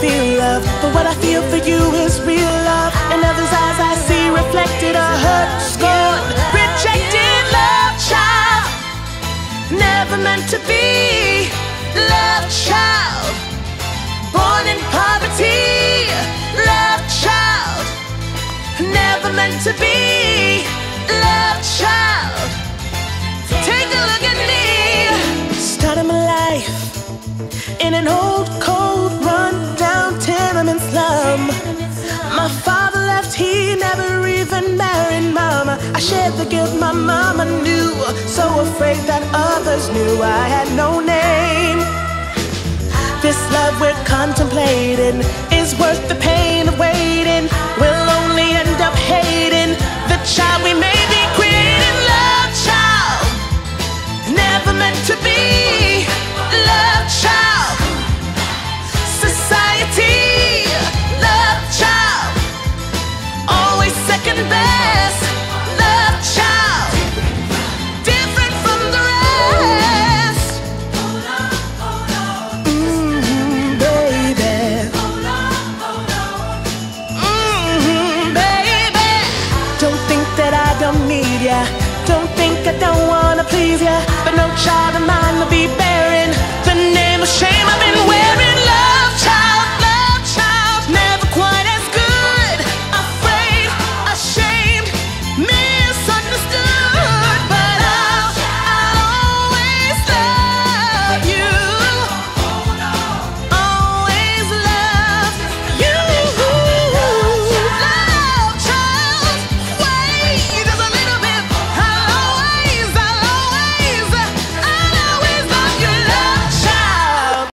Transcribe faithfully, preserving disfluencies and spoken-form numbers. feel love, but what I feel for you is real love. In others' eyes I see reflected a hurt, scorned, rejected love child. Never meant to be love child. Born in poverty, love child. Never meant to be love child. Take a look at me. Started my life in an old, cold, run-down tenement slum. My father left, he never even married mama. I shared the guilt my mama knew, so afraid that others knew. I had no name. This love we're contemplating is worth the pain of waiting. We'll only end up hating the child we may be creating. Love child, never meant to be love child. Best love child, different from the rest. Mm-hmm, baby. Mm-hmm, baby. Don't think that I don't need ya. Don't think I don't wanna please ya. But no child of mine.